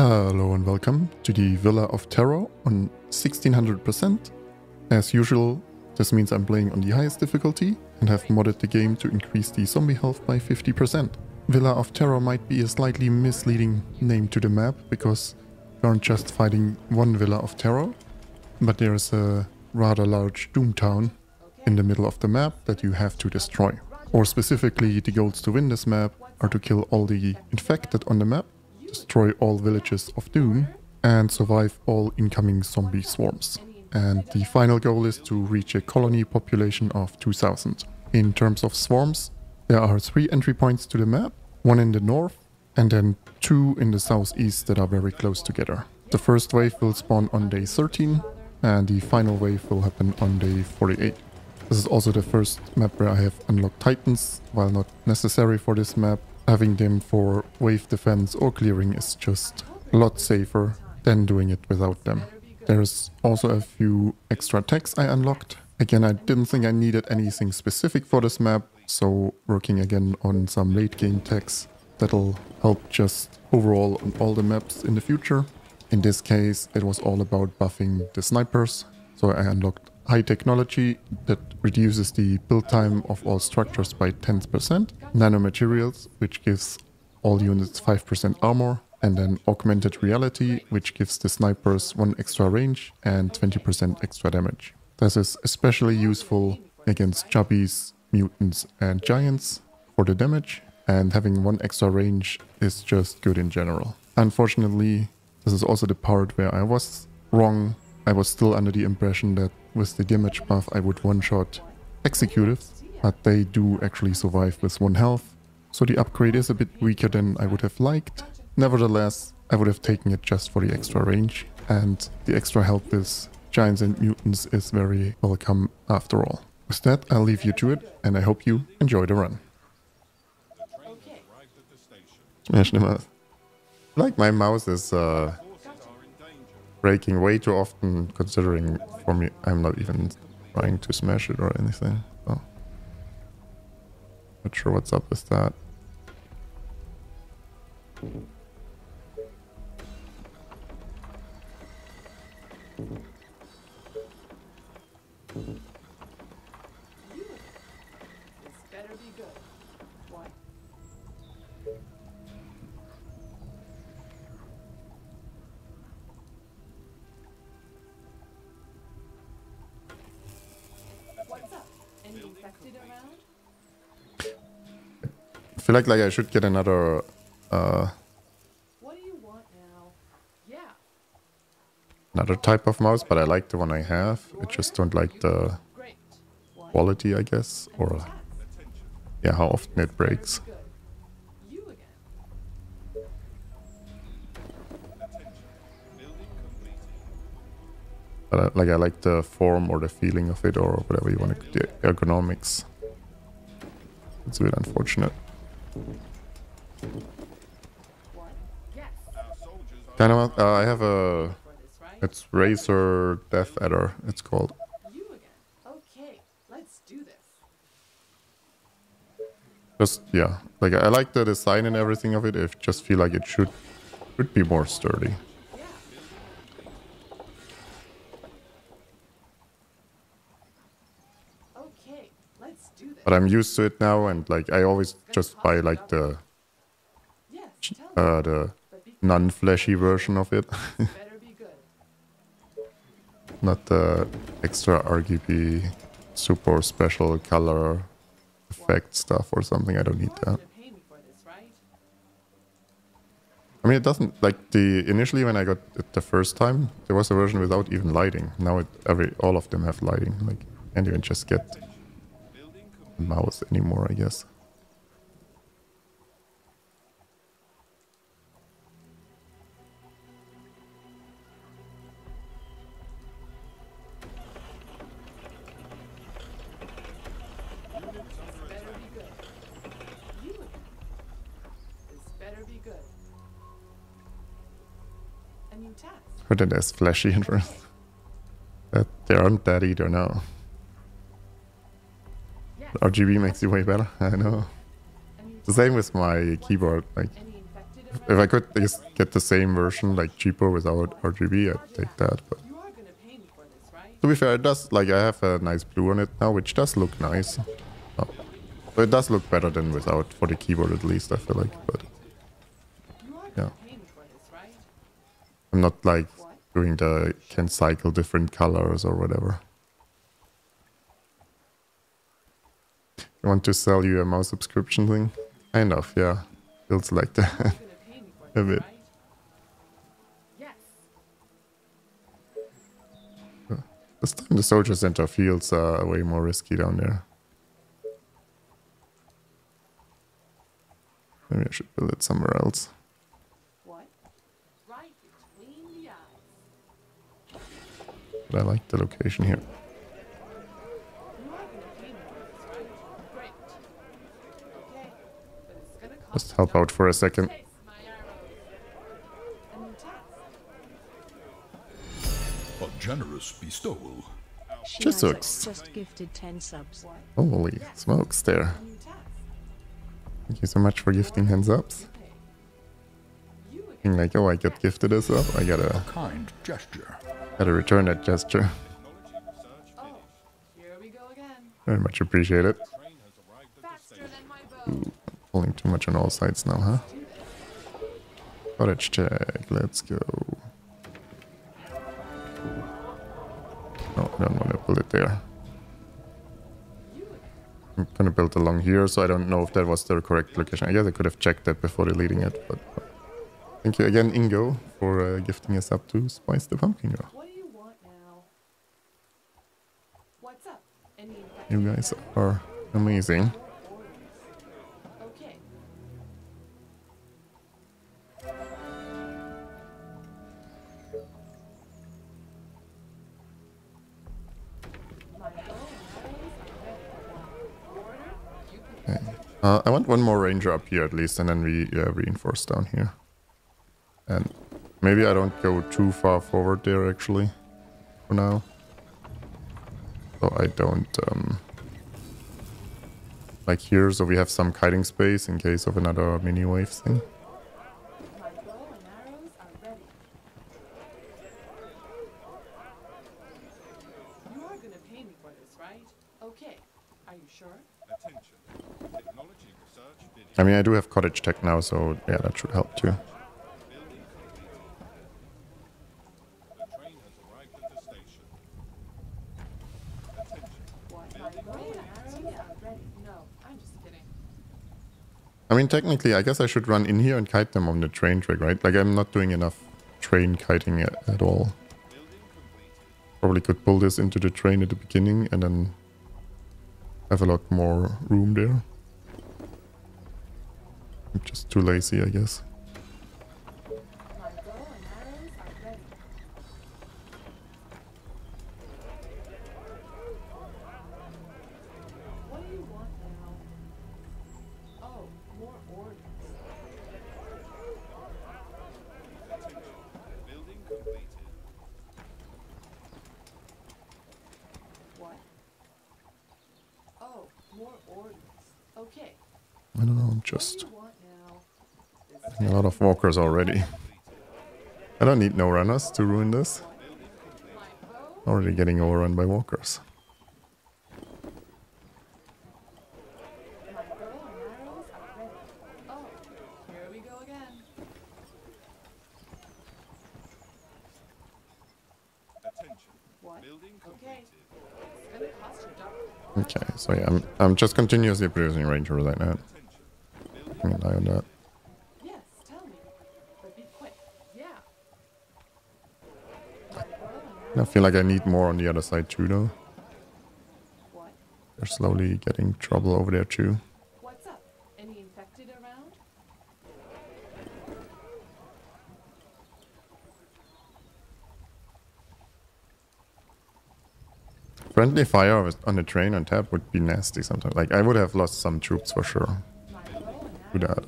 Hello and welcome to the Villa of Terror on 1600%. As usual, this means I'm playing on the highest difficulty and have modded the game to increase the zombie health by 50%. Villa of Terror might be a slightly misleading name to the map because we aren't just fighting one Villa of Terror, but there is a rather large Doomtown in the middle of the map that you have to destroy. Or specifically, the goals to win this map are to kill all the infected on the map, destroy all villages of Doom, and survive all incoming zombie swarms. And the final goal is to reach a colony population of 2,000. In terms of swarms, there are 3 entry points to the map, one in the north and then 2 in the southeast that are very close together. The first wave will spawn on day 13 and the final wave will happen on day 48. This is also the first map where I have unlocked Titans. While not necessary for this map, having them for wave defense or clearing is just a lot safer than doing it without them. There's also a few extra attacks I unlocked. Again, I didn't think I needed anything specific for this map, so working again on some late game techs that'll help just overall on all the maps in the future. In this case, it was all about buffing the snipers. So I unlocked high technology that reduces the build time of all structures by 10%, nanomaterials, which gives all units 5% armor, and then augmented reality, which gives the snipers 1 extra range and 20% extra damage. This is especially useful against chubbies, mutants and giants for the damage, and having 1 extra range is just good in general. Unfortunately, this is also the part where I was wrong. I was still under the impression that with the damage buff I would one-shot executives, but they do actually survive with 1 health, so the upgrade is a bit weaker than I would have liked. Nevertheless, I would have taken it just for the extra range, and the extra help with giants and mutants is very welcome after all. With that, I'll leave you to it, and I hope you enjoy the run. Like, my mouse is breaking way too often, considering for me I'm not even trying to smash it or anything. So. Not sure what's up with that. I feel like I should get another what do you want now? Yeah. Another type of mouse, but I like the one I have. I just don't like the quality, I guess, or yeah, how often it breaks. But I like the form or the feeling of it, or whatever you want to, the ergonomics. It's a bit unfortunate. I have a... It's Razor DeathAdder, it's called. Just, yeah. Like, I like the design and everything of it. I just feel like it should be more sturdy. But I'm used to it now, and like I always just buy like the non-flashy version of it, not the extra RGB super special color effect stuff or something. I don't need that. I mean, it doesn't like the initially when I got it the first time, there was a version without even lighting. Now all of them have lighting. Like, you can't even just get mouse anymore, I guess. This better be good. I mean, heard it as flashy interest. But they aren't that either now. RGB makes it way better, I know. The same with my keyboard, like If I could get the same version, like cheaper without RGB, I'd take that. But to be fair, it does, like, I have a nice blue on it now, which does look nice. Oh. So it does look better than without, for the keyboard at least, I feel like. But yeah, I'm not like doing the can cycle different colors or whatever. I want to sell you a mouse subscription thing? Kind of, yeah. Feels like that a bit. This time the soldier center fields are way more risky down there. Maybe I should build it somewhere else. What? Right between the eyes. But I like the location here. Just help out for a second. A generous bestowal. Just gifted 10 subs. Holy smokes there. Thank you so much for gifting 10 subs. Being like, oh, I got gifted a sub. I got a kind gesture. Gotta return that gesture. Very much appreciate it. Ooh. Pulling too much on all sides now, huh? Cottage check, let's go. No, I don't want to build it there. I'm gonna build along here, so I don't know if that was the correct location. I guess I could have checked that before deleting it, but... Thank you again, Ingo, for gifting us up to Spice the Pumpkin Girl. You guys are amazing. I want one more ranger up here at least, and then we reinforce down here. And maybe I don't go too far forward there actually, for now. So I don't, like here, so we have some kiting space in case of another mini-wave thing. I mean, I do have cottage tech now, so yeah, that should help too. I mean, technically, I guess I should run in here and kite them on the train track, right? Like, I'm not doing enough train kiting at all. Probably could pull this into the train at the beginning and then have a lot more room there. I'm just too lazy, I guess. I don't know, I'm just... a lot of walkers already. I don't need no runners to ruin this. Already getting overrun by walkers. Okay, so yeah, I'm just continuously producing rangers like that. I'm gonna lie on that. I feel like I need more on the other side too, though. They're slowly getting trouble over there too. What's up? Any infected around? Friendly fire on the train on tap would be nasty sometimes. Like, I would have lost some troops for sure. Do that.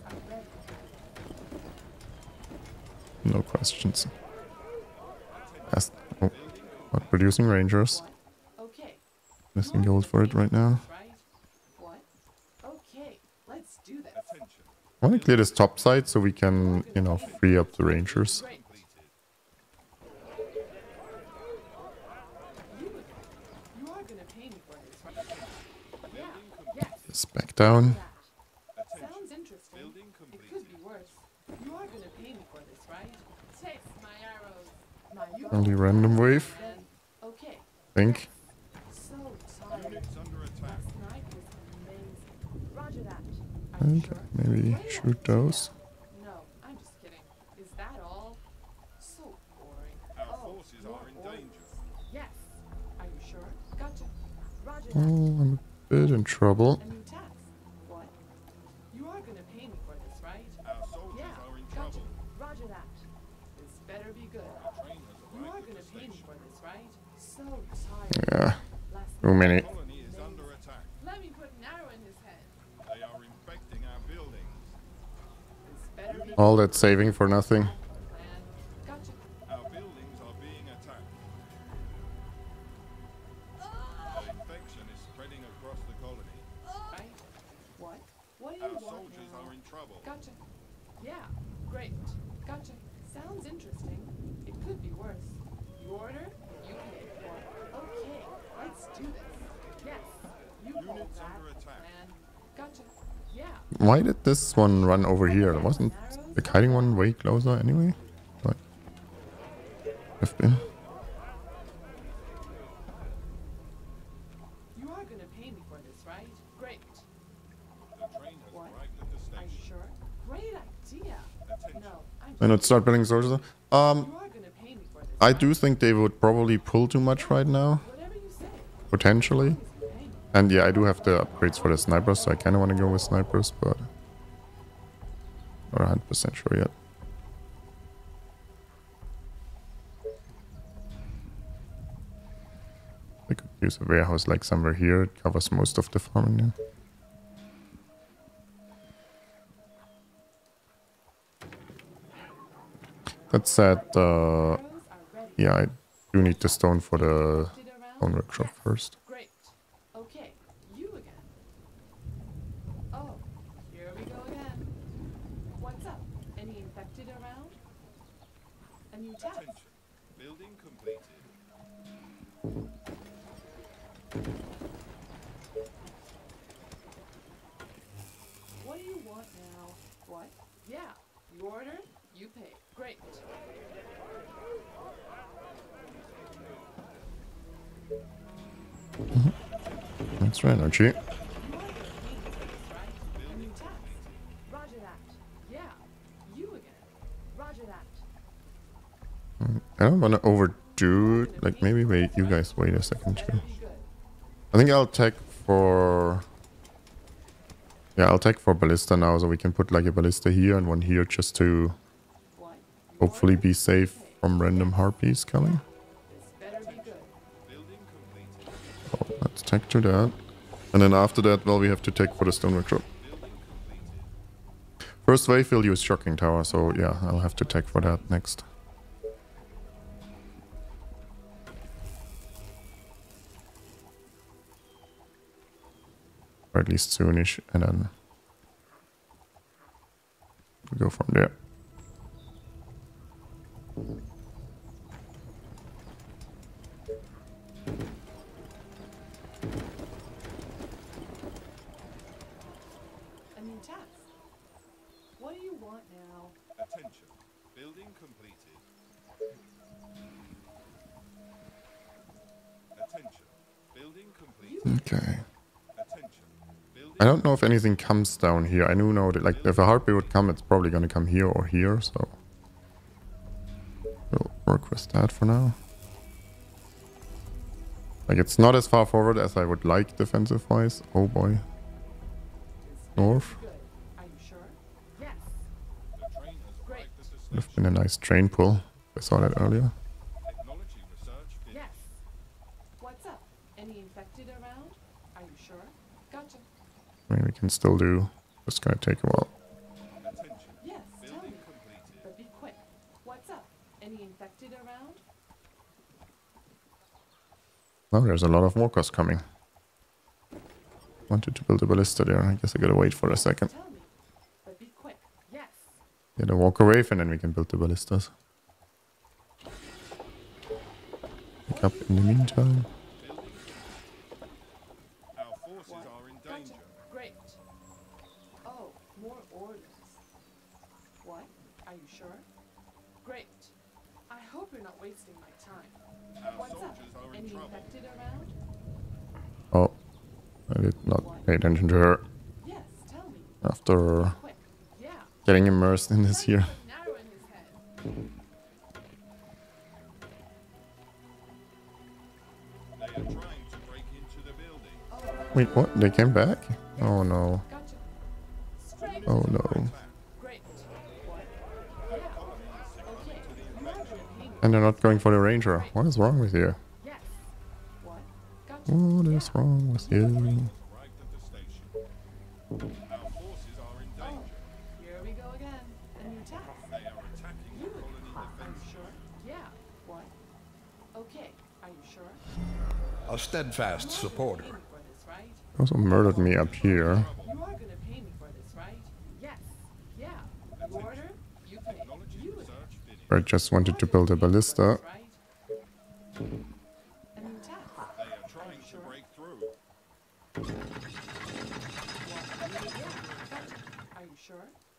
No questions. That's not producing rangers. Okay. Missing gold for it right now. Right. What? Okay. Let's do this. I want to clear this top side so we can, you know, free up the rangers. This back down. Only random wave, I think. Okay, maybe shoot those. No, I'm just kidding. Is that all? So boring. Our forces are in danger. Yes. Are you sure? Gotcha. Roger. Oh, I'm a bit in trouble. What? You are going to pay me for this, right? Our soldiers are in trouble. Roger that. This better be good. You are going to pay me for this, right? So tired. Yeah. Too many. All that saving for nothing. Gotcha. Our buildings are being attacked. The infection is spreading across the colony. Right? What? What do you want? Our soldiers are in trouble. Gotcha. Yeah. Great. Gotcha. Sounds interesting. It could be worse. You order, you pay for. Okay. Let's do this. Yes. You units under attack. Gotcha. Yeah. Why did this one run over here? It wasn't. The kiting one way closer anyway. Right. Left in. You are gonna pay me for this, right? Great. The train has arrived at the station. Are you sure? Great idea. No, I know, start building soldiers. I do think they would probably pull too much right now. Potentially. And yeah, I do have the upgrades for the snipers, so I kinda wanna go with snipers, but not 100% sure yet. I could use a warehouse like somewhere here. It covers most of the farming now. That said, yeah, I do need the stone for the stone workshop first. That's right, aren't you? Roger that. Yeah, you again. Roger that. I don't want to overdo it. Like, maybe wait, you guys wait a second too. I think I'll tech for... Yeah, I'll tech for ballista now, so we can put like a ballista here and one here just to hopefully be safe from random harpies coming. Let's tech to that. And then after that, well, we have to tech for the stone workshop. First wave will use shocking tower, so yeah, I'll have to tech for that next. Or at least soonish, and then we go from there. Okay. I don't know if anything comes down here. I do know that, like, if a harpy would come, it's probably going to come here or here, so we'll work with that for now. Like, it's not as far forward as I would like defensive-wise. Oh boy. North. Would have been a nice train pull. I saw that earlier. I mean, we can still do. It's gonna take a while. Yes, tell me. But be quick. What's up? Any infected around? Oh, there's a lot of walkers coming. Wanted to build a ballista there. I guess I gotta wait for a second. Tell me, but be quick. Get a walker wave and then we can build the ballistas. Pick up in the meantime. Our forces are in danger. Great. Oh, more orders. What? Are you sure? Great. I hope you're not wasting my time. Our What's up? Are in Any trouble. Infected around? Oh, I did not pay attention to her. Yes, tell me. After getting immersed in this here. They are trying to break into the building. Wait, what? They came back? Oh no. Oh no. And they're not going for the ranger. What is wrong with you? What is wrong with you? Our forces are in danger. Here we go again. A new task. They are attacking the colony defense. Sure? Yeah. What? Okay. Are you sure? A steadfast supporter. Also murdered me up here. You are going to pay me for this, right? Yes. Yeah. Order? You pay. You I just wanted to build a ballista.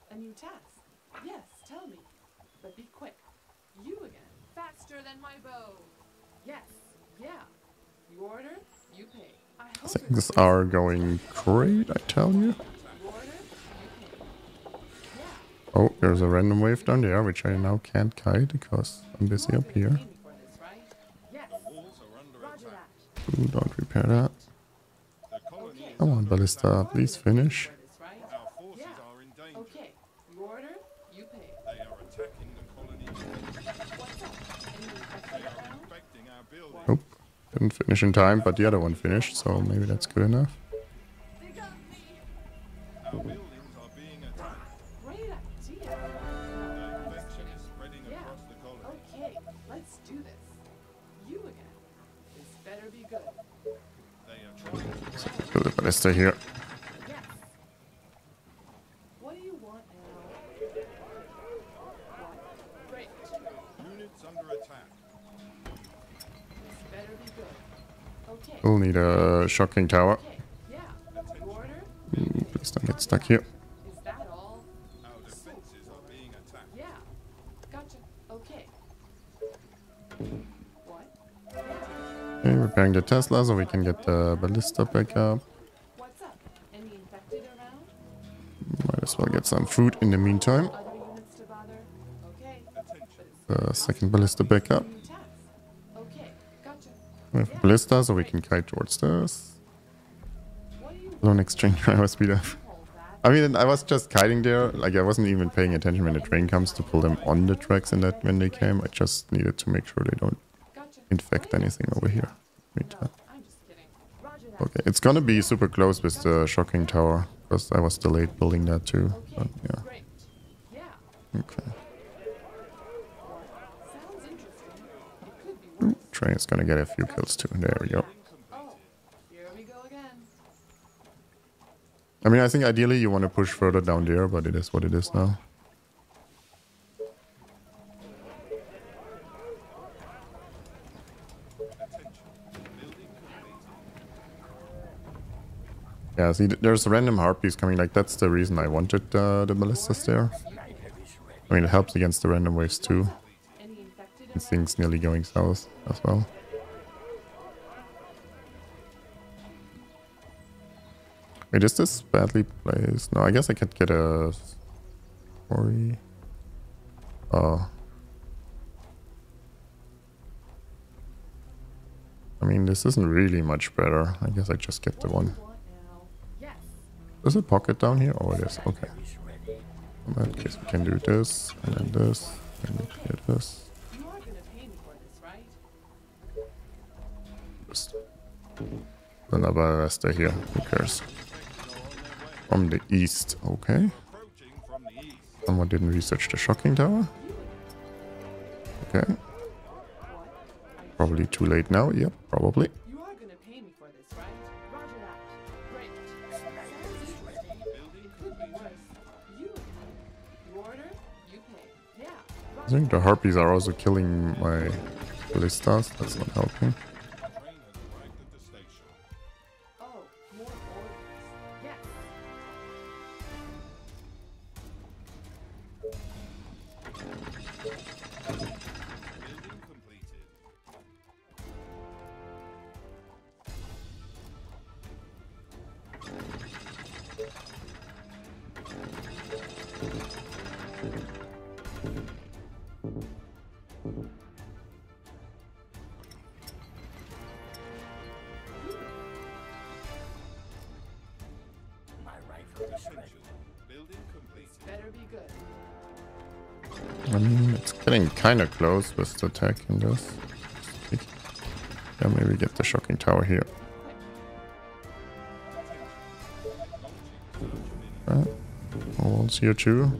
A new task. Yes, tell me. But be quick. You again. Faster than my bow. Yes. Yeah. You order, you pay. I hope things are going great, I tell you. Oh, there's a random wave down there, which I now can't kite because I'm busy up here. Ooh, don't repair that. Come on, ballista, please finish. Nope, didn't finish in time, but the other one finished, so maybe that's good enough. So build a ballista here. We'll need a shocking tower. Please don't get stuck here. Okay, repairing the Tesla so we can get the ballista back up. Might as well get some food in the meantime. The second ballista back up. We have a ballista, so we can kite towards this. Lone exchange, I was speed up. I mean, I was just kiting there. Like, I wasn't even paying attention when the train comes to pull them on the tracks and that when they came. I just needed to make sure they don't infect anything over here. Okay, it's gonna be super close with the shocking tower. Because I was delayed building that too. But, yeah. Okay. Train is gonna get a few kills too. There we go. I mean, I think ideally you want to push further down there, but it is what it is now. Yeah, see, there's random heartbeats coming. Like, that's the reason I wanted the ballistas there. I mean, it helps against the random waves too. This thing's nearly going south as well. Wait, is this badly placed? No, I guess I could get a quarry. Oh. I mean, this isn't really much better. I guess I just get the one. There's a pocket down here? Oh, it is. Okay. In that case, we can do this, and then this, and then this. Another ballista here, who cares? From the east, okay. Someone didn't research the shocking tower. Okay. Probably too late now, yep, probably. I think the harpies are also killing my ballistas. That's not helping. It's getting kind of close with the attack in this. Yeah, maybe get the shocking tower here. All's here too.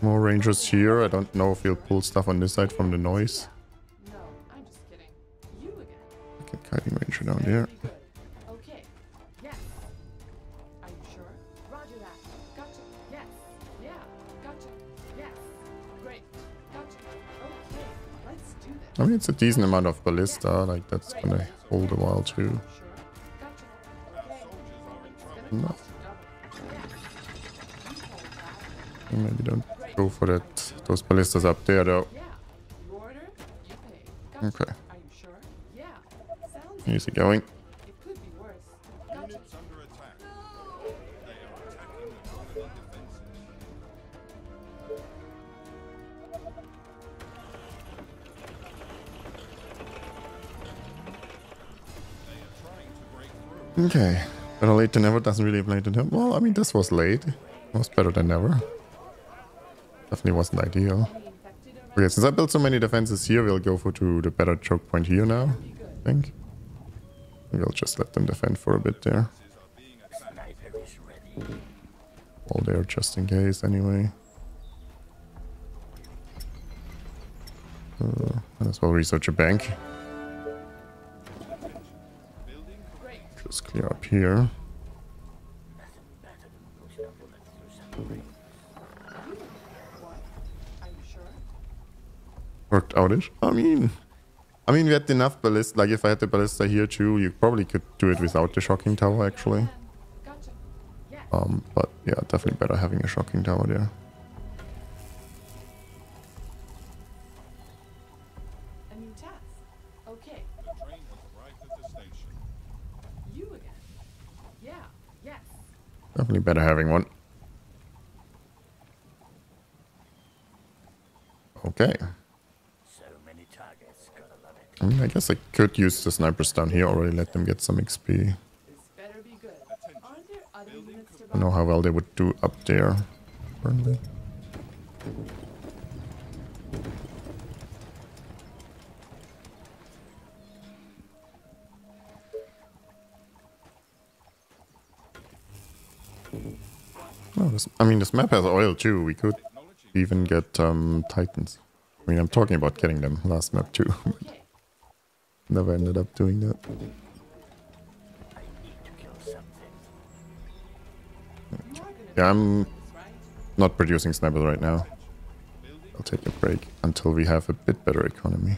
More rangers here. I don't know if he'll pull stuff on this side from the noise. No, I'm just kidding. You again. Okay, kiting ranger down there. I mean, it's a decent amount of ballista, like that's gonna hold a while too. No. Maybe don't go for that. Those ballistas up there though. Okay. Easy going. Okay, better late than never doesn't really apply to them. Well, I mean, this was late. It was better than never. Definitely wasn't ideal. Okay, since I built so many defenses here, we'll go for to the better choke point here now, I think. We'll just let them defend for a bit there. All there just in case, anyway. Might as well research a bank. Just clear up here. Worked out-ish. I mean, we had enough ballista. Like, if I had the ballista here too, you probably could do it without the shocking tower, actually. But yeah, definitely better having a shocking tower there. Definitely better having one. Okay. So many targets, gotta love it. I mean, I guess I could use the snipers down here already, let them get some XP. I don't know how well they would do up there, apparently. Oh, this map has oil too. We could even get Titans. I mean, I'm talking about getting them last map too. Never ended up doing that. Okay. Yeah, I'm not producing snipers right now. I'll take a break until we have a bit better economy.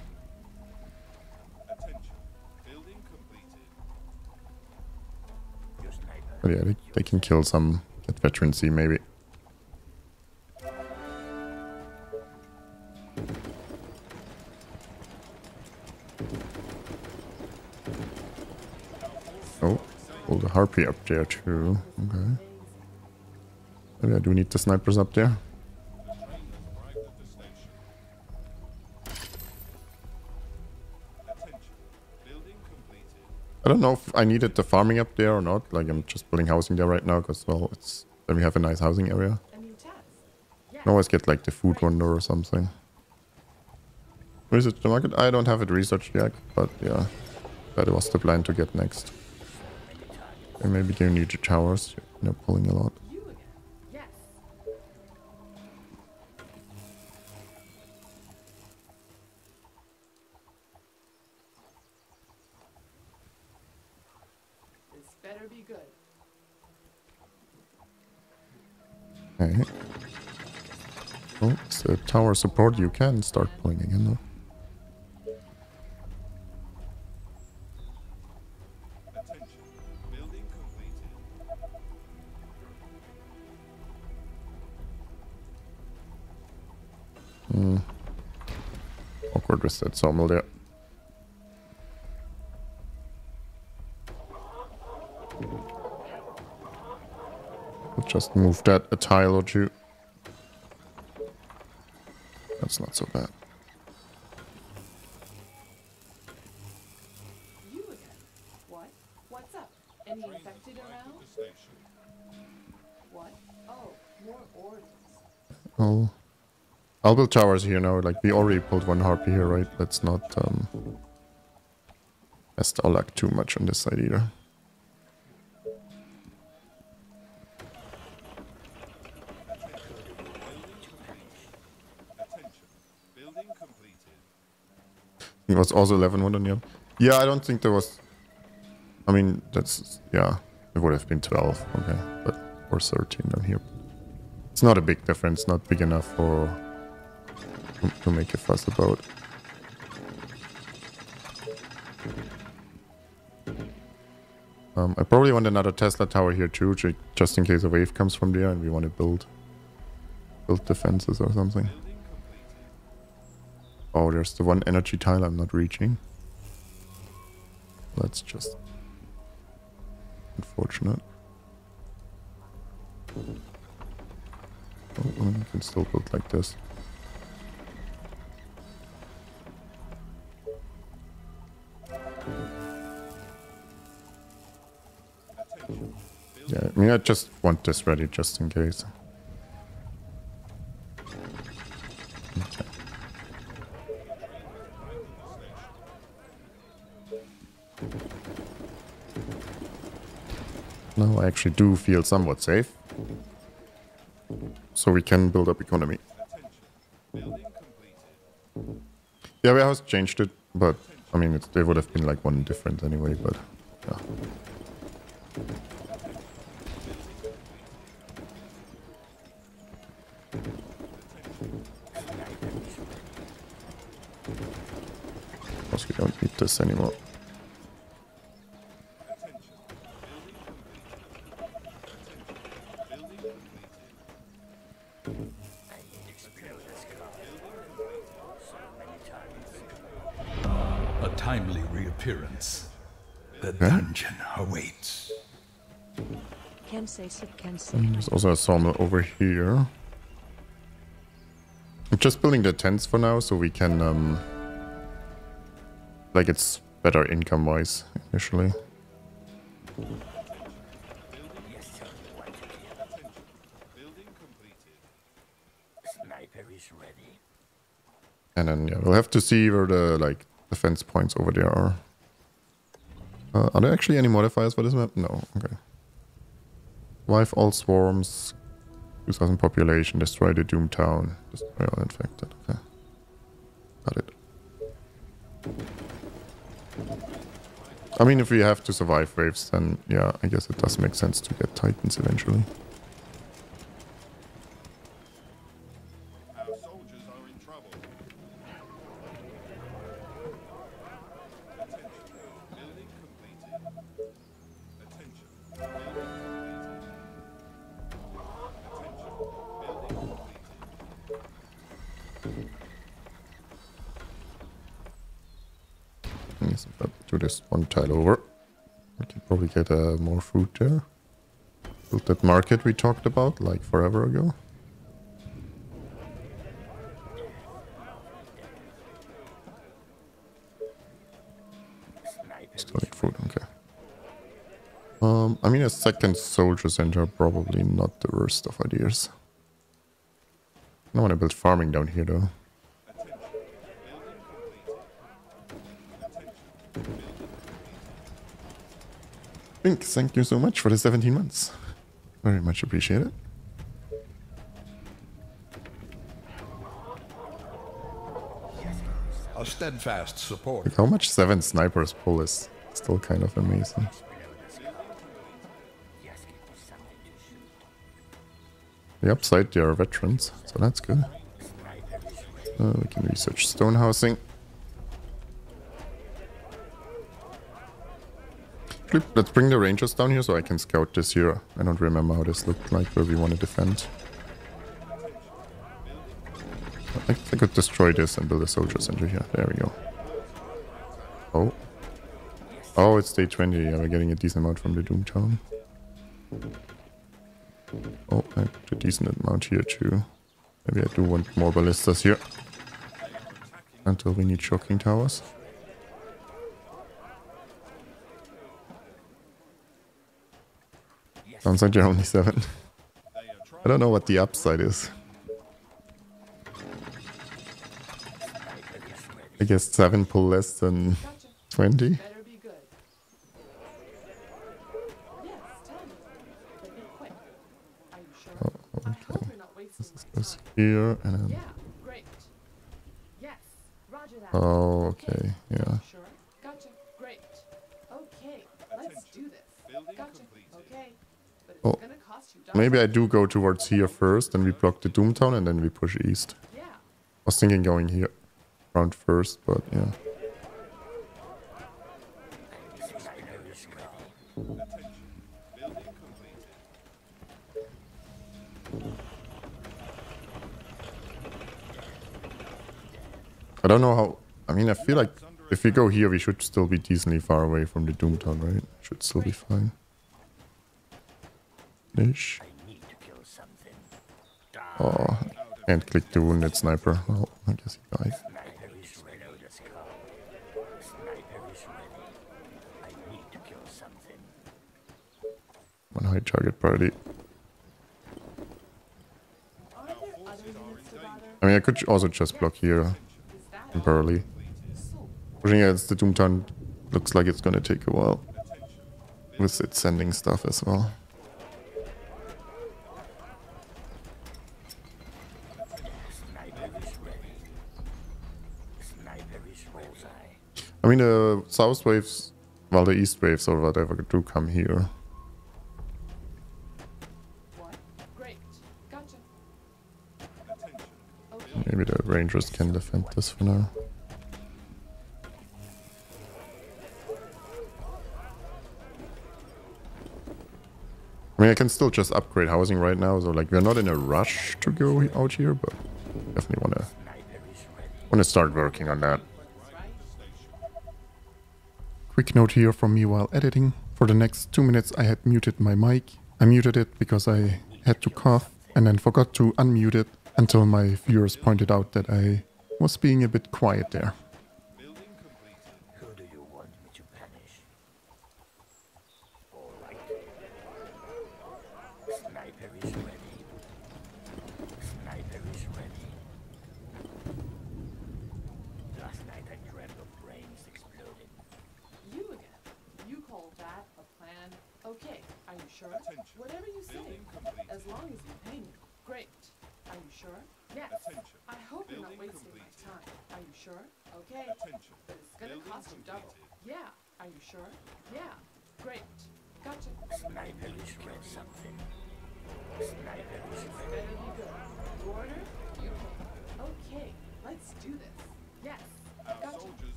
But yeah, they can kill some. At veterancy, maybe. Oh, all the harpy up there too. Okay. Maybe I do need the snipers up there. I don't know if I needed the farming up there or not. Like, I'm just building housing there right now because, well, it's then we have a nice housing area. You can always get like the food wonder or something. Research the market. I don't have it researched yet, but yeah, that was the plan to get next. And maybe you need the towers. You're pulling a lot. Okay. Well, it's the tower support. You can start pulling again though. Awkward with that sawmill there. We'll just move that a tile or two. That's not so bad. You again? What? What's up? Any infected around? What? Oh, more orders. Oh. I'll build towers here now, like we already pulled one harpy here, right? Let's not test our luck too much on this side either. It was also 11-1 on the other. Yeah, I don't think there was... I mean, that's... Yeah, it would have been 12, okay. But, or 13 down here. It's not a big difference, not big enough for... to make a fuss about. I probably want another Tesla tower here too, just in case a wave comes from there and we want to build defenses or something. Oh, there's the one energy tile I'm not reaching. That's just unfortunate. Oh, we can still build like this. Yeah, I mean, I just want this ready just in case. Okay. Now I actually do feel somewhat safe. So we can build up economy. Yeah, warehouse changed it, but I mean, it would have been like one difference anyway, but yeah. We don't need this anymore. A timely reappearance. The dungeon awaits. There's also a sawmill over here. I'm just building the tents for now, so we can like it's better income wise initially. And then yeah, we'll have to see where the like defense points over there are. Are there actually any modifiers for this map? No, okay. Wipe all swarms, 2,000 population, destroy the Doomtown, destroy all infected, okay. Got it. I mean, if we have to survive waves, then yeah, I guess it does make sense to get Titans eventually. Our soldiers are in trouble. Attention, building completed. Attention, building completed. Yes, I've got to do this one tile over. We can probably get more food there. Build that market we talked about like forever ago. Still need food, okay. I mean, a second soldier center probably not the worst of ideas. I don't want to build farming down here though. Thank you so much for the 17 months. Very much appreciate it. A steadfast support. Like how much 7 snipers pull is still kind of amazing. The upside, they are veterans, so that's good. We can research stone housing. Let's bring the rangers down here so I can scout this here. I don't remember how this looked like, where we want to defend. I could destroy this and build the soldiers into here. There we go. Oh. Oh, it's day 20. Yeah, we're getting a decent amount from the Doomtown. Oh, I have a decent amount here too. Maybe I do want more ballistas here. Until we need shocking towers. Sounds like you're only 7. I don't know what the upside is. I guess 7 pull less than 20. Oh, okay. This goes here and then... Oh, okay, yeah. Oh, maybe I do go towards here first, then we block the Doomtown and then we push east. I was thinking going here around first, but yeah. I don't know how... I mean, I feel like if we go here, we should still be decently far away from the Doomtown, right? Should still be fine. Ish. Oh, and click the wounded sniper. Well, I guess he died. One high target party. I mean, I could also just block here temporarily. Pushing against the Doomtown looks like it's gonna take a while. With it sending stuff as well. I mean, the south waves, well, the east waves or whatever do come here. Great. Gotcha. Okay. Maybe the rangers can defend this for now. I mean, I can still just upgrade housing right now, so like we're not in a rush to go out here, but definitely wanna start working on that. Quick note here from me while editing. For the next 2 minutes I had muted my mic. I muted it because I had to cough and then forgot to unmute it until my viewers pointed out that I was being a bit quiet there.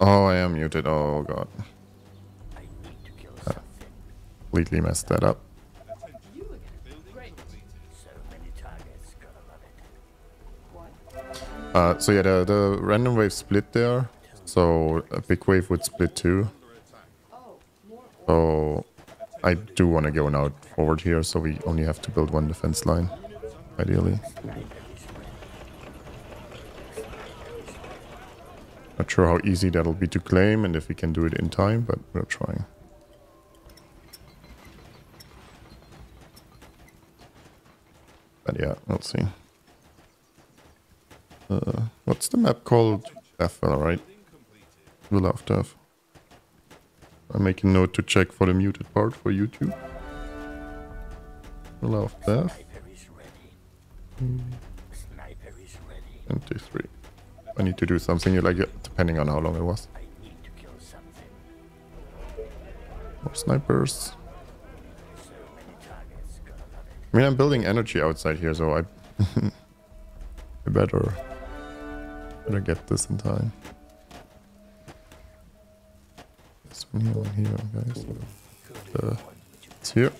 Oh, I am muted. Oh, God. I completely messed that up. So yeah, the random wave split there. So a big wave would split too. So I do want to go now forward here. So we only have to build one defense line, ideally. Not sure how easy that'll be to claim and if we can do it in time, but we're trying. But yeah, we'll see. What's the map called? Death Villa, right? Villa of Terror. I make a note to check for the muted part for YouTube. Villa of Terror. 23. I need to do something like it, depending on how long it was. More snipers. I mean, I'm building energy outside here, so I better get this in time. This one here, guys. Okay, so it's here.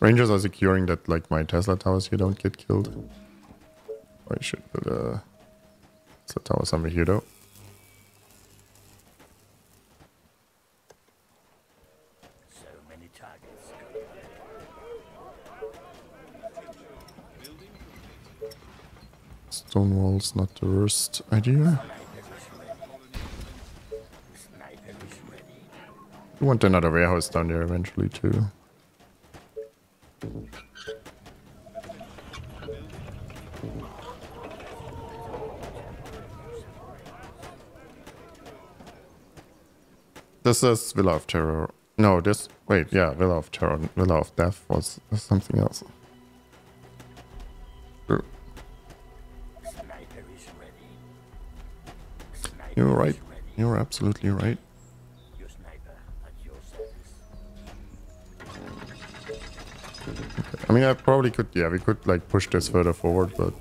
Rangers are securing that, like, my Tesla towers here don't get killed. I should put a Tesla tower somewhere here, though. Stone wall's not the worst idea. We want another warehouse down there eventually, too. This is Villa of Terror. No, this... Wait, yeah, Villa of Terror. Villa of Death was something else. Sure. You're right. You're absolutely right. I mean, I probably could, yeah, we could, like, push this further forward, but,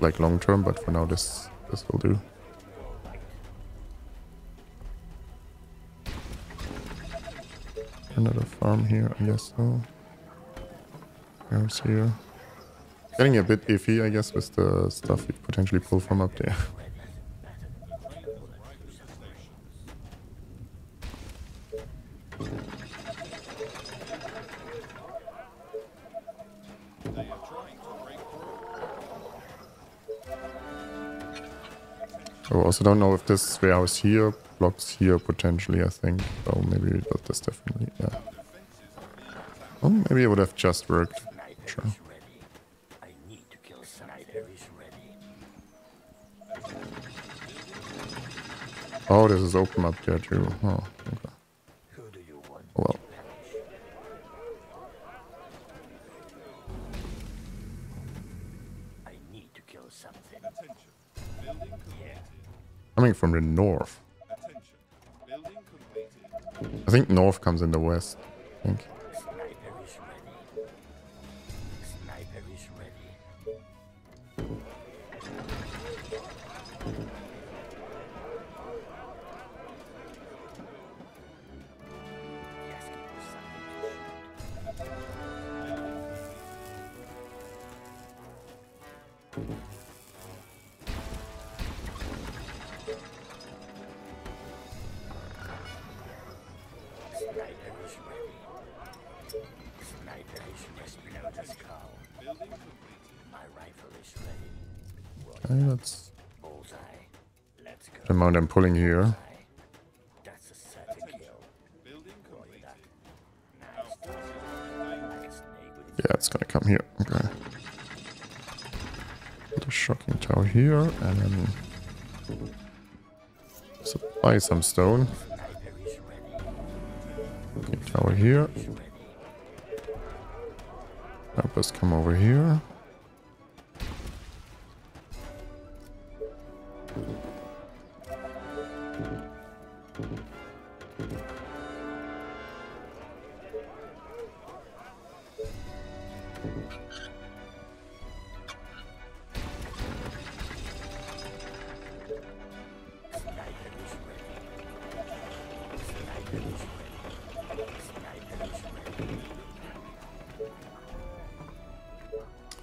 like, long term, but for now, this will do. Another farm here, I guess so. Farms here. Getting a bit iffy, I guess, with the stuff we potentially pull from up there. Also don't know if this warehouse here blocks here potentially, I think. So maybe we built this definitely, yeah. Oh, maybe it would have just worked. Sure. Oh, this is open up there too. Oh, okay. Well. Coming from the north. I think north comes in the west. I think. Okay, let's the amount I'm pulling here. Yeah, it's gonna come here. Okay. Put a shocking tower here and then supply some stone. Shocking tower here. Help us come over here.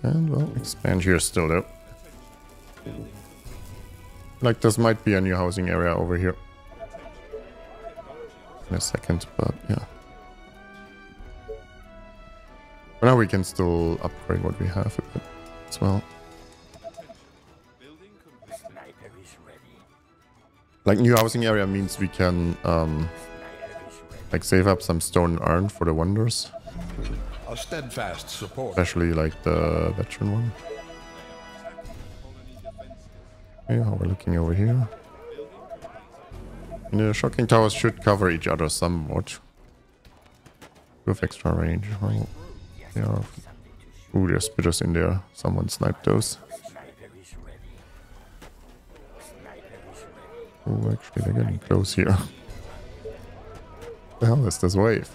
And well, expand here still though. Like, this might be a new housing area over here in a second, but yeah. But now we can still upgrade what we have a bit as well. Like, new housing area means we can like save up some stone and iron for the wonders. A steadfast support. Especially like the veteran one. Okay, how we're looking over here. The shocking towers should cover each other somewhat. With extra range. Oh, yeah. Ooh, there's spitters in there. Someone sniped those. Oh, actually, they're getting close here. What the hell is this wave?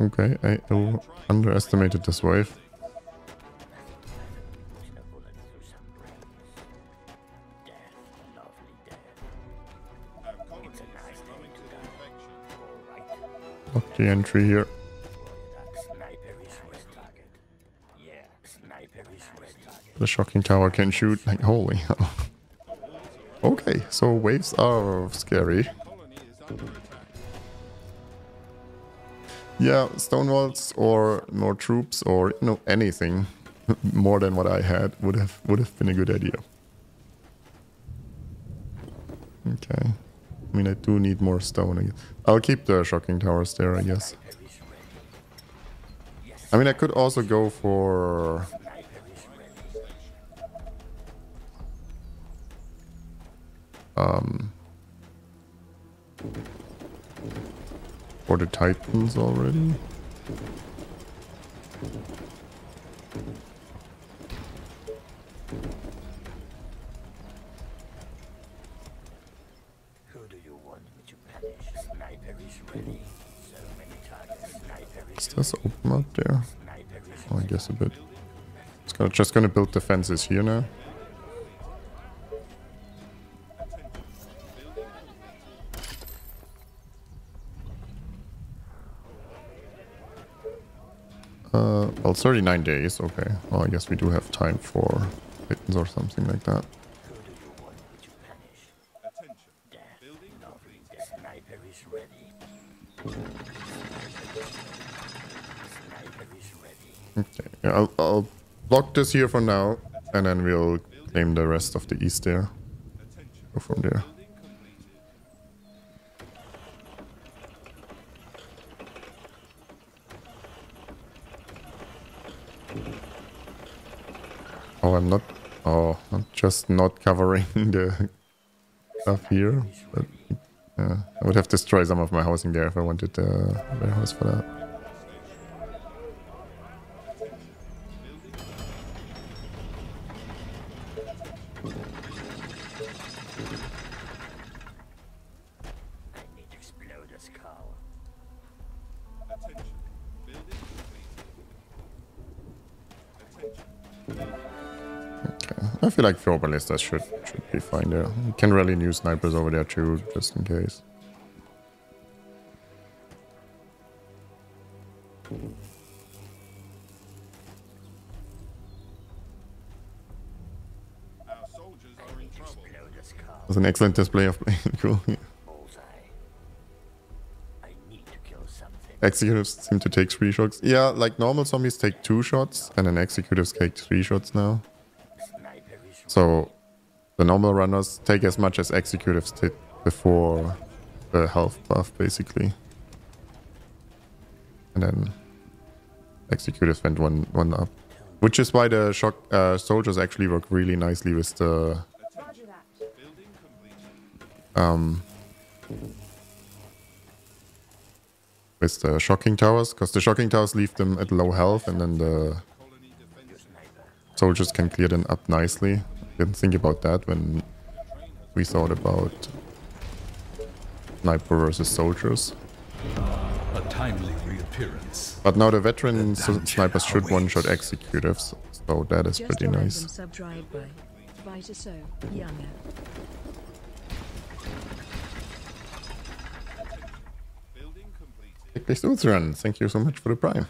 Okay, I underestimated this wave. Lock the entry here. The shocking tower can shoot like holy hell. Okay, so waves are scary. Yeah, stone walls or more troops or you know anything more than what I had would have been a good idea. Okay. I mean I do need more stone again. I'll keep the shocking towers there, I guess. I mean I could also go for or the Titans already. Who do you want me to punish? Sniper is ready. So many targets. Sniper is this open up there? Oh, I guess a bit. It's just gonna build defenses here now. Well, 39 days, okay. Well, I guess we do have time for kittens or something like that. Okay, yeah, I'll block this here for now, and then we'll claim the rest of the east there. Go from there. Oh, I'm just not covering the stuff here, but I would have destroyed some of my housing there if I wanted the warehouse for that. I feel like for ballisters should be fine there. You can really use snipers over there too, just in case. Our soldiers are in trouble. That's an excellent display of play. Cool. Yeah. Executives seem to take 3 shots. Yeah, like normal zombies take 2 shots, and then executives take 3 shots now. So, the normal runners take as much as executives did before the health buff, basically. And then executives went one up. Which is why the soldiers actually work really nicely with the... with the shocking towers, because the shocking towers leave them at low health and then the soldiers can clear them up nicely. Didn't think about that when we thought about sniper versus soldiers. A timely reappearance. But now the veteran snipers should one-shot executives, so that is pretty nice. Thank you so much for the prime.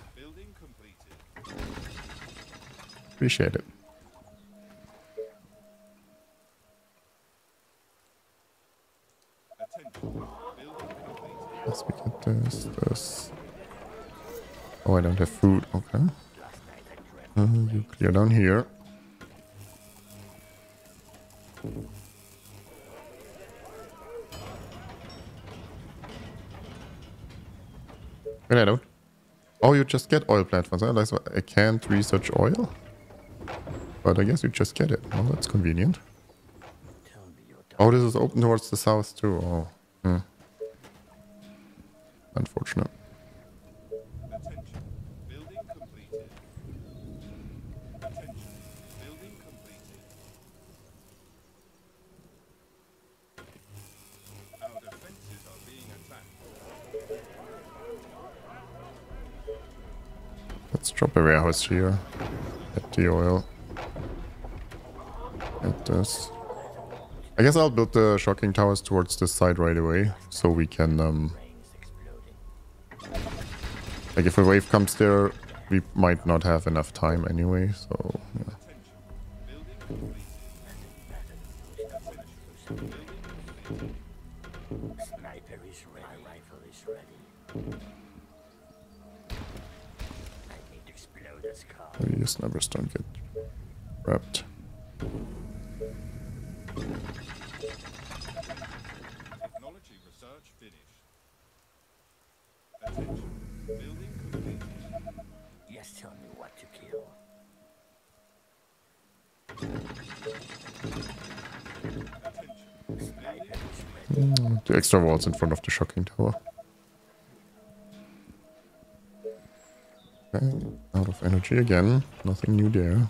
Appreciate it. Let's get this. Oh, I don't have food. Okay. You clear down here. Wait, I don't. Oh, you just get oil platforms. Huh? I can't research oil. But I guess you just get it. Oh, that's convenient. Oh, this is open towards the south too. Oh, unfortunate. Let's drop a warehouse here. Get the oil. Get this. I guess I'll build the shocking towers towards this side right away, so we can, like, if a wave comes there, we might not have enough time anyway, so, yeah. Sniper is ready. My rifle is ready. I need exploder's car. Maybe your snipers don't get wrapped. The extra walls in front of the shocking tower. Okay, out of energy again. Nothing new there.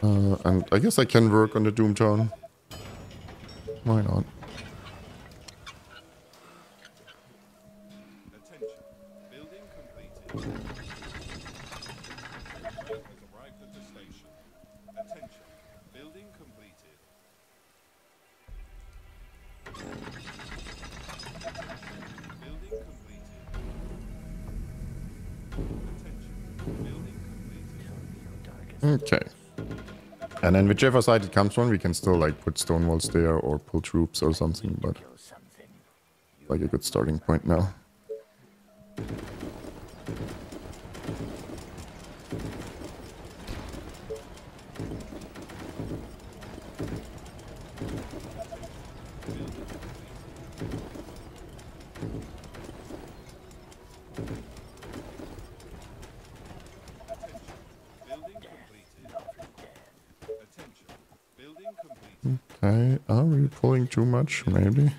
And I guess I can work on the Doomtown. Why not? Okay, and then whichever side it comes from, we can still like put stone walls there or pull troops or something, but like a good starting point now. Okay, are we pulling too much? Maybe.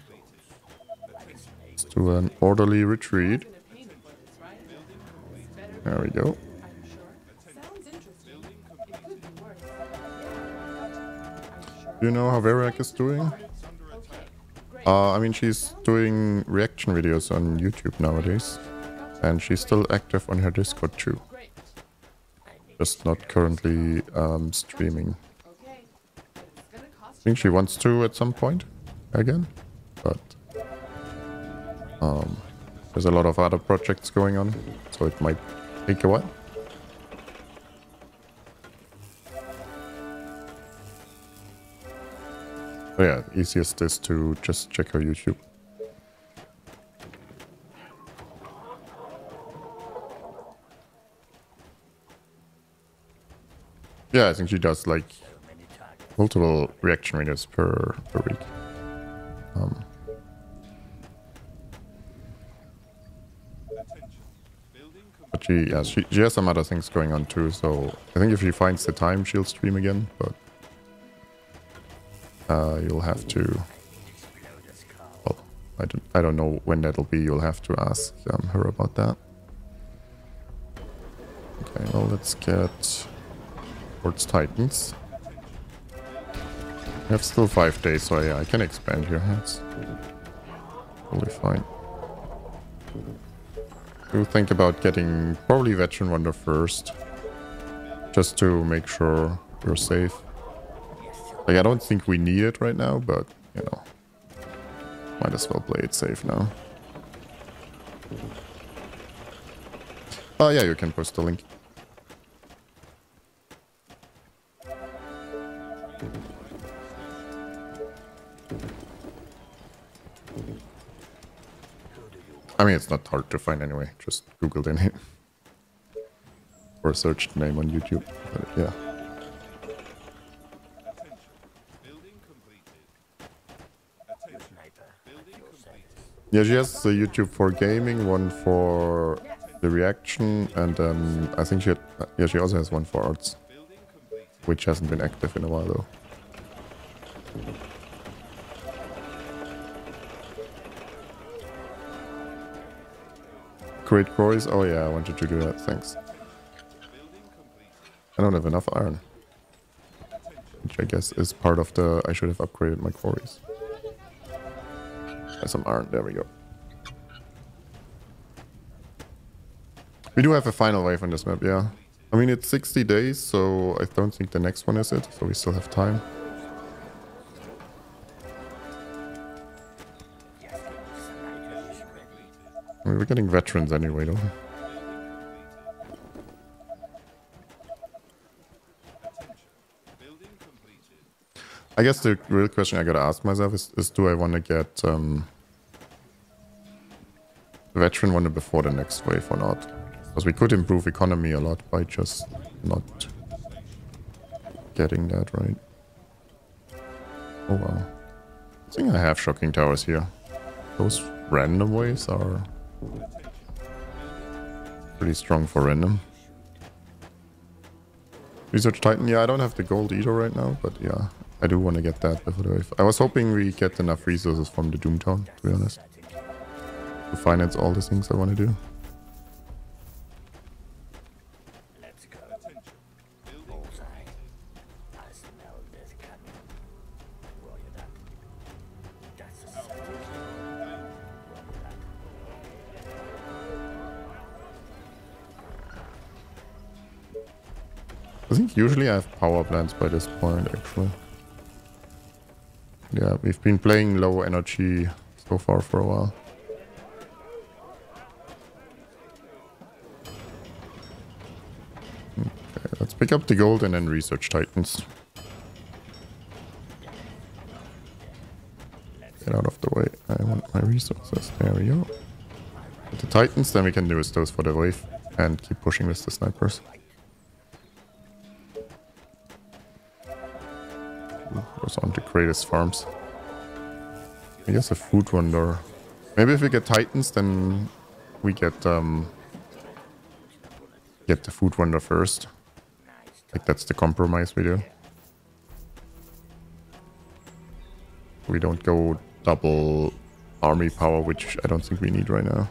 Let's do an orderly retreat. There we go. Do you know how Variac is doing? I mean, she's doing reaction videos on YouTube nowadays. And she's still active on her Discord too. Just not currently streaming. I think she wants to at some point again, but there's a lot of other projects going on, so it might take a while. So yeah, easiest is to just check her YouTube. Yeah, I think she does like multiple reaction videos per week. But she has some other things going on too, so I think if she finds the time, she'll stream again, but you'll have to... Well, I don't know when that'll be. You'll have to ask her about that. Okay, well, let's get towards Titans. I have still 5 days, so yeah, I can expand here. That's totally fine. I do think about getting probably Veteran Wonder first, just to make sure we're safe. Like, I don't think we need it right now, but, you know, might as well play it safe now. Oh yeah, you can post the link. I mean, it's not hard to find anyway, just Google the name. Or search the name on YouTube. But yeah. Yeah, she has the YouTube for gaming, one for the reaction, and then I think she had, yeah, she also has one for arts, which hasn't been active in a while though. Create quarries? Oh yeah, I wanted to do that, thanks. I don't have enough iron, which I guess is part of the, I should have upgraded my quarries. Some iron, there we go. We do have a final wave on this map, yeah. I mean, it's 60 days, so I don't think the next one is it, so we still have time. I mean, we're getting veterans anyway, though. I guess the real question I gotta ask myself is do I want to get veteran wanted before the next wave or not? Because we could improve economy a lot by just not getting that, right? Oh wow. I think I have shocking towers here. Those random waves are pretty strong for random. Research Titan, yeah, I don't have the gold either right now, but yeah. I do want to get that before the wave. I was hoping we get enough resources from the Doomtown, to be honest, to finance all the things I want to do. Let's go. I think usually I have power plants by this point, actually. Yeah, we've been playing low energy so far for a while. Okay, let's pick up the gold and then research Titans. Get out of the way. I want my resources. There we go. With the Titans, then we can use those for the wave and keep pushing with the snipers. Goes on to greatest farms. I guess a food wonder. Maybe if we get Titans, then we get the food wonder first. Like that's the compromise we do. We don't go double army power, which I don't think we need right now.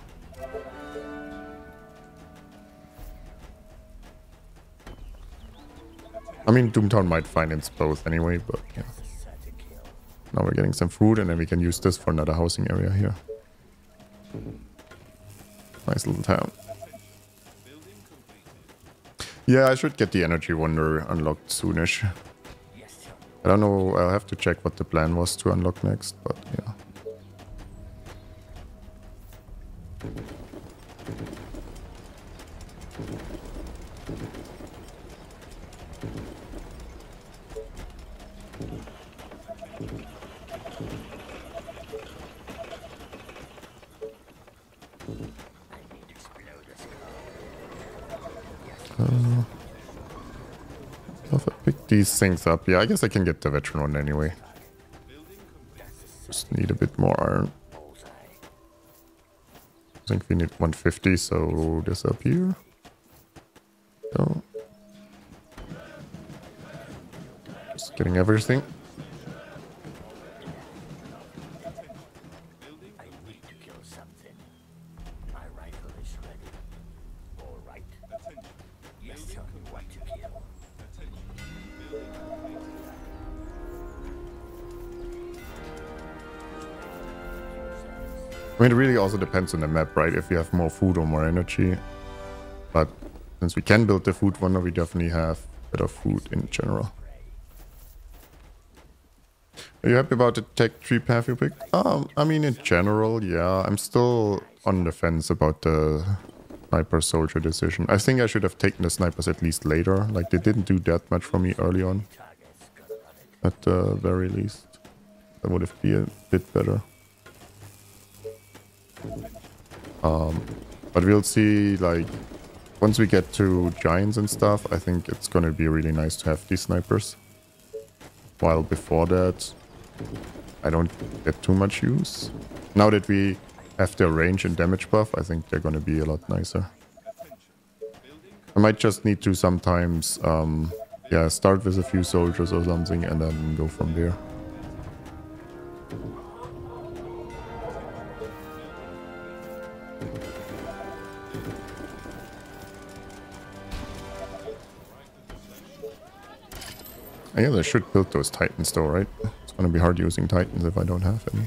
I mean, Doomtown might finance both anyway, but yeah. Now we're getting some food, and then we can use this for another housing area here. Nice little town. Yeah, I should get the energy wonder unlocked soonish. I don't know, I'll have to check what the plan was to unlock next, but yeah. If I pick these things up, yeah, I guess I can get the veteran one anyway. Just need a bit more iron. I think we need 150, so this up here. So. Just getting everything. I mean, it really also depends on the map, right? If you have more food or more energy. But since we can build the food wonder, we definitely have better food in general. Are you happy about the tech tree path you picked? I mean, in general, yeah. I'm still on the fence about the sniper soldier decision. I think I should have taken the snipers at least later. Like, they didn't do that much for me early on. At the very least. That would have been a bit better. But we'll see, like, once we get to giants and stuff, I think it's gonna be really nice to have these snipers. While before that, I don't get too much use. Now that we have their range and damage buff, I think they're going to be a lot nicer. I might just need to sometimes, yeah, start with a few soldiers or something and then go from there. I guess I should build those Titans though, right? It's going to be hard using Titans if I don't have any.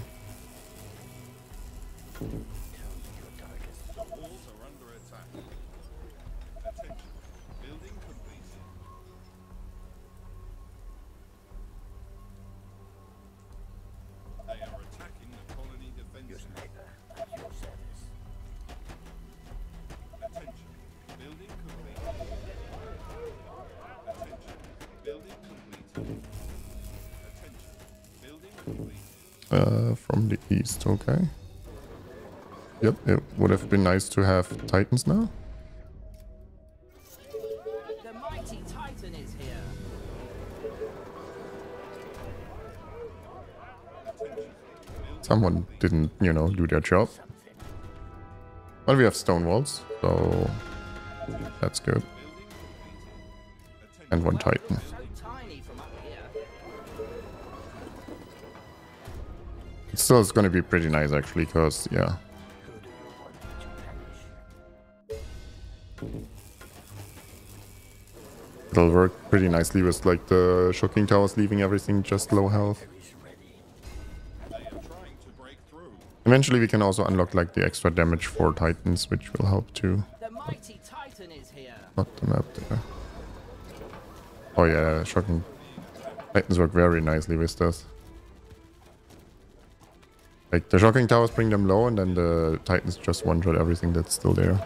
From the east, okay. Yep, it would have been nice to have Titans now. The mighty Titan is here. Someone didn't, you know, do their job. But we have stone walls, so that's good. And one Titan. So it's going to be pretty nice actually, because yeah. It'll work pretty nicely with like the shocking towers leaving everything just low health. Eventually we can also unlock like the extra damage for Titans, which will help too. The mighty Titan is here. Not the map there. Oh yeah, shocking Titans work very nicely with this. Like, the shocking towers bring them low, and then the Titans just one-shot everything that's still there.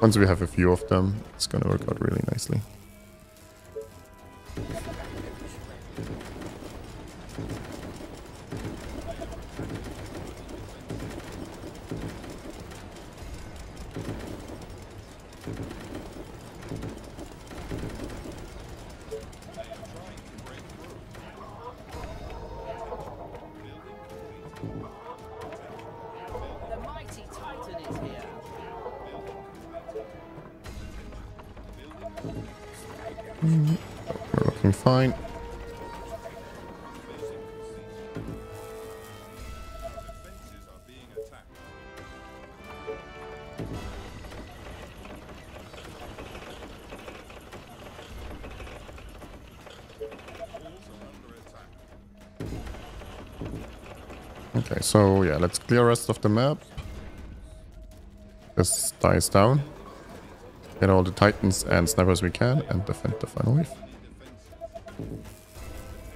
Once we have a few of them, it's gonna work out really nicely. We're looking fine. Okay, so yeah, let's clear the rest of the map. This dies down. Get all the Titans and snipers we can and defend the final wave.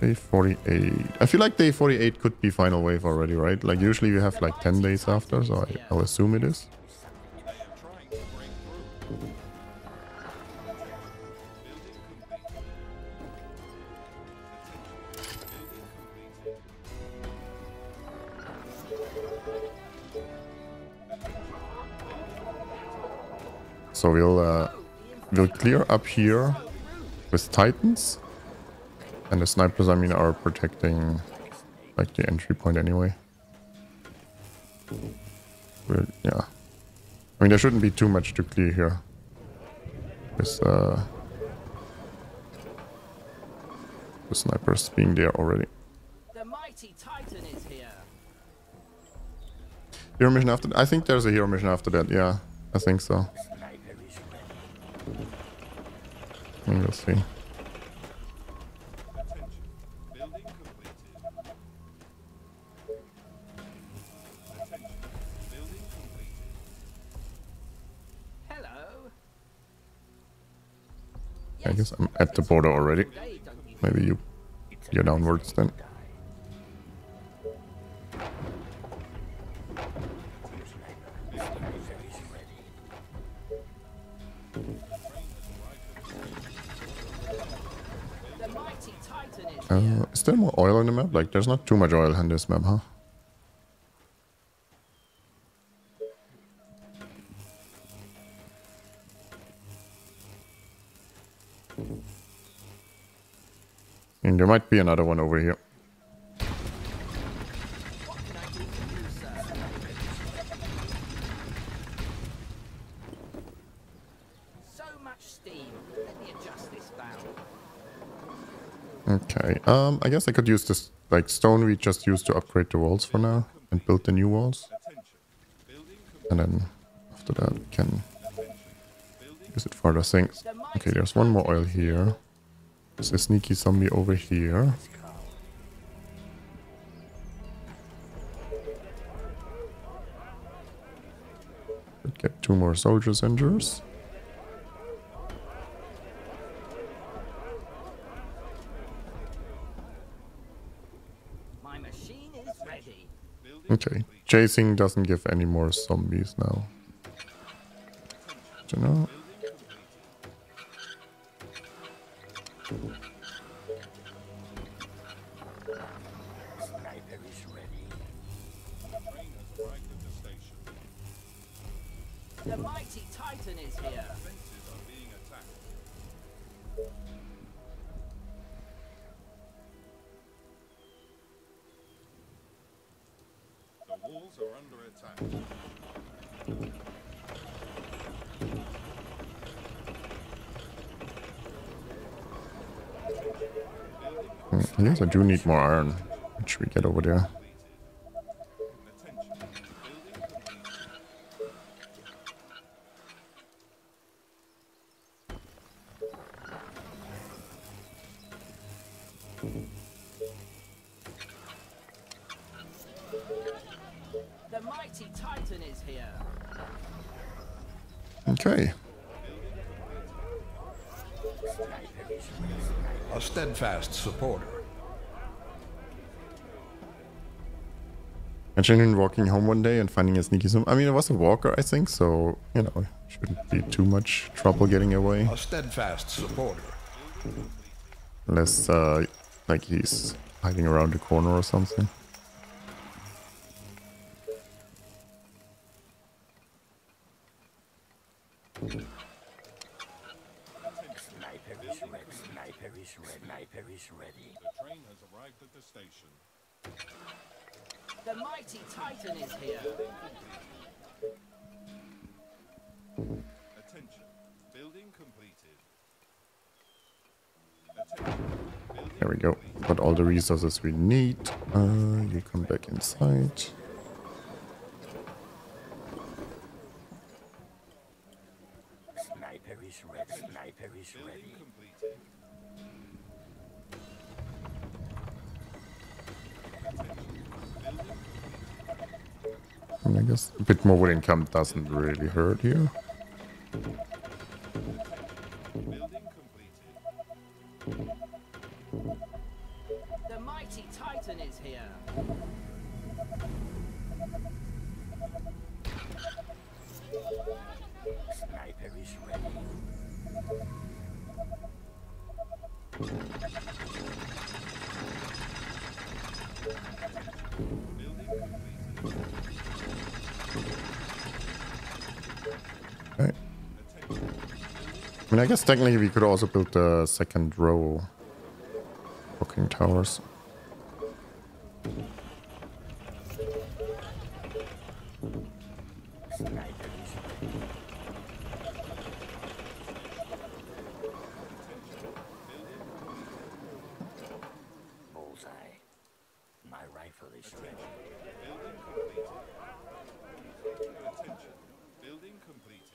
Day 48. I feel like day 48 could be final wave already, right? Like usually you have like 10 days after, so I'll assume it is. So we'll clear up here with Titans, and the snipers, I mean, are protecting like the entry point anyway. We're, yeah, I mean there shouldn't be too much to clear here. With the snipers being there already. The mighty Titan is here. Hero mission after. I think there's a hero mission after that. Yeah, I think so. We'll see. Hello. I guess I'm at the border already. Maybe you're downwards then. Is there more oil on the map? Like, there's not too much oil on this map, huh? And there might be another one over here. much steam. Let me adjust this valve. Okay. I guess I could use this like stone we just used to upgrade the walls for now and build the new walls. And then after that we can use it for other things. Okay, there's one more oil here. There's a sneaky zombie over here. Could get two more soldiers injured. Okay, chasing doesn't give any more zombies now. You know. The mighty Titan is here. The walls are under attack. Yes, I do need more iron, which we get over there. The mighty Titan is here. Okay. A steadfast supporter. Imagine walking home one day and finding a sneaky zombie. I mean, it was a walker, I think, so, you know, shouldn't be too much trouble getting away. A steadfast supporter. Unless, like, he's hiding around the corner or something. The mighty Titan is here. Attention. Building completed. Attention. Building there we go. Got all the resources we need. You come back inside. Sniper is ready. Sniper is ready. I guess a bit more wood income doesn't really hurt here. The mighty Titan is here. Sniper is ready. I mean, I guess technically we could also build the second row looking towers. Bullseye. My rifle is ready. Building completed.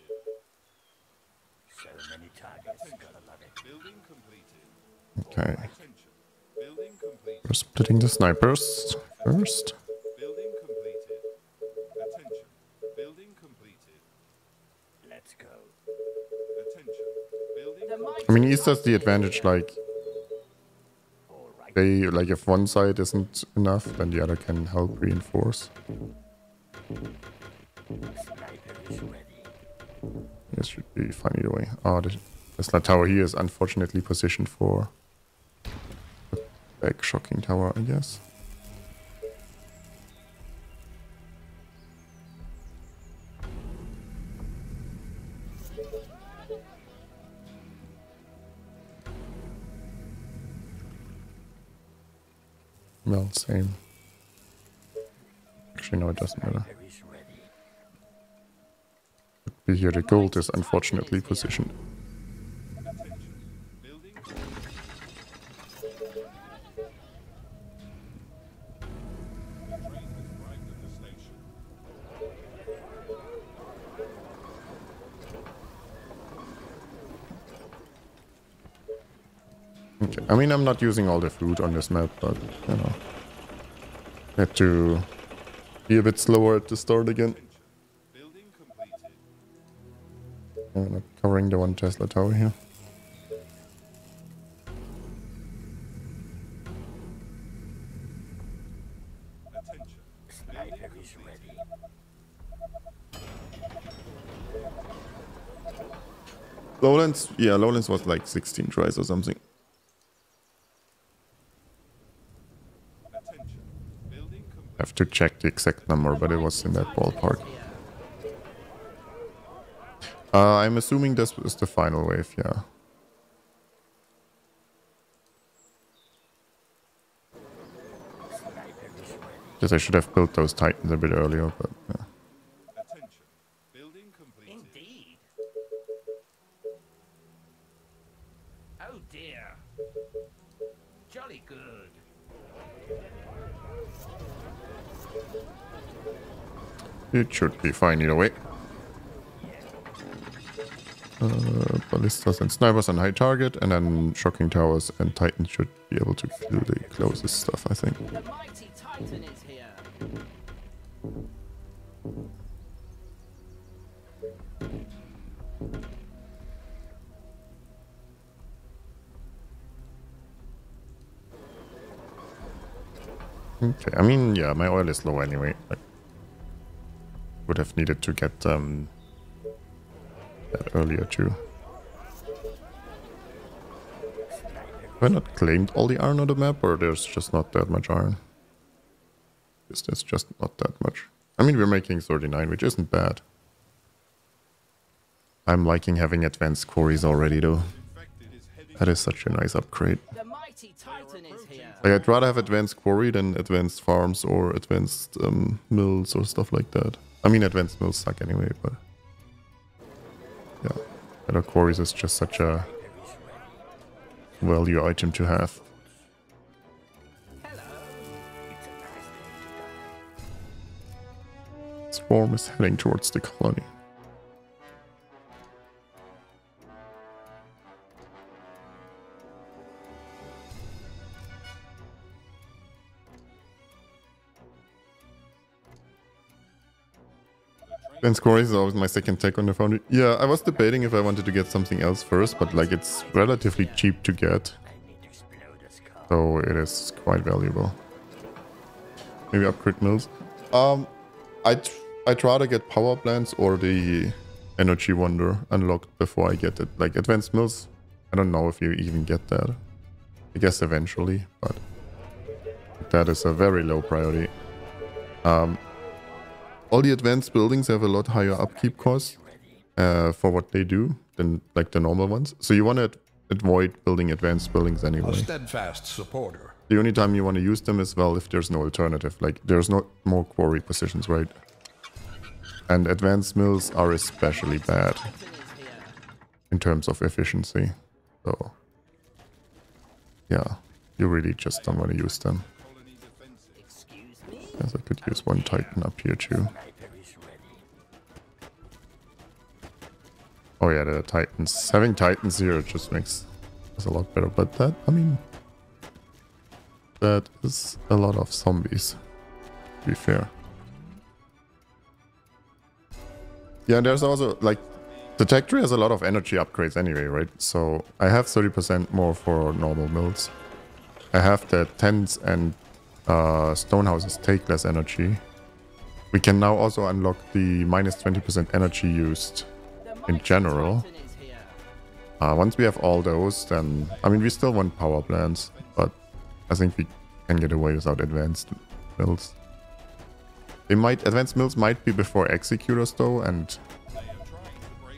So many targets, gotta love it. Building completed. Okay. Building completed. We're splitting the snipers first. Building completed. Attention. Building completed. Let's go. Attention. Building. I mean, East has the advantage, like they like if one side isn't enough, then the other can help reinforce. Sniper is ready. This should be fine either way. Oh, this tower here is unfortunately positioned for a back shocking tower, I guess. Well, same. Actually, no, it doesn't matter. Here the gold is unfortunately positioned Okay. I mean, I'm not using all the food on this map, but, you know. Had to be a bit slower at the start again. I'm not covering the one Tesla tower here. Lowlands, yeah, Lowlands was like 16 tries or something. I have to check the exact number, but it was in that ballpark. I'm assuming this is the final wave, yeah. Guess I should have built those Titans a bit earlier, but yeah. It should be fine either way. Ballistas and snipers on high target, and then shocking towers and Titans should be able to kill the closest stuff, I think. The mighty Titan is here. Okay, I mean, yeah, my oil is low anyway. I would have needed to get that earlier too. Have I not claimed all the iron on the map, or there's just not that much iron? Because there's just not that much. I mean, we're making 39, which isn't bad. I'm liking having advanced quarries already, though. That is such a nice upgrade. Like, I'd rather have advanced quarry than advanced farms or advanced mills or stuff like that. I mean, advanced mills suck anyway, but yeah, better quarries is just such a value item to have. Swarm is heading towards the colony. Advanced quarries is always my second tech on the foundry. Yeah, I was debating if I wanted to get something else first, but like it's relatively cheap to get, so it is quite valuable. Maybe upgrade mills. I'd rather get power plants or the energy wonder unlocked before I get it. Like advanced mills, I don't know if you even get that. I guess eventually, but that is a very low priority. All the advanced buildings have a lot higher upkeep costs for what they do than like the normal ones. So you want to avoid building advanced buildings anyway. A steadfast supporter. The only time you want to use them is, well, if there's no alternative. Like there's not more quarry positions, right? And advanced mills are especially bad in terms of efficiency. So yeah, you really just don't want to use them. Yes, I could use one Titan up here too. Oh yeah, the Titans. Having Titans here just makes us a lot better. But that, I mean, that is a lot of zombies, to be fair. Yeah, and there's also, like, the tech tree has a lot of energy upgrades anyway, right? So I have 30% more for normal mills. I have the tents and stone houses take less energy. We can now also unlock the minus 20% energy used in general. Once we have all those, then I mean, we still want power plants, but I think we can get away without advanced mills. They might, advanced mills might be before executors though, and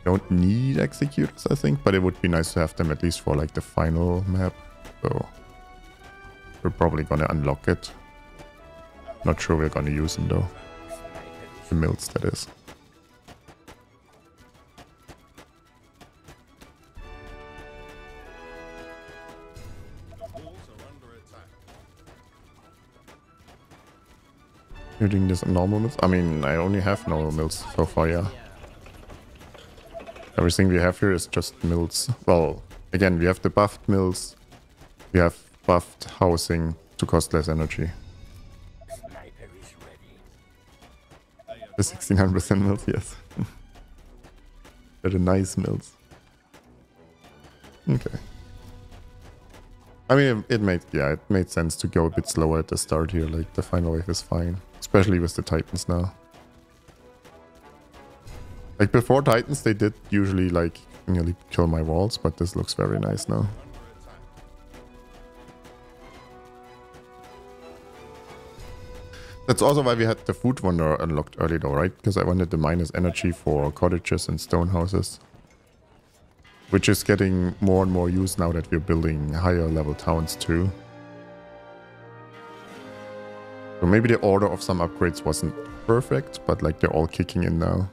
don't need executors, I think, but it would be nice to have them at least for like the final map. So we're probably gonna unlock it. Not sure we're gonna use them though. The mills, that is. You're doing this normal mills? I mean, I only have normal mills so far, yeah. Everything we have here is just mills. Well, again, we have the buffed mills. We have buffed housing to cost less energy. Sniper is ready. The 1600% mills, yes. They're the nice mills. Okay. I mean, it made sense to go a bit slower at the start here. Like, the final wave is fine. Especially with the Titans now. Like, before Titans, they did usually, like, nearly kill my walls, but this looks very nice now. That's also why we had the Food Wanderer unlocked early though, right? Because I wanted the minus energy for cottages and stone houses. Which is getting more and more use now that we're building higher level towns too. So maybe the order of some upgrades wasn't perfect, but like they're all kicking in now.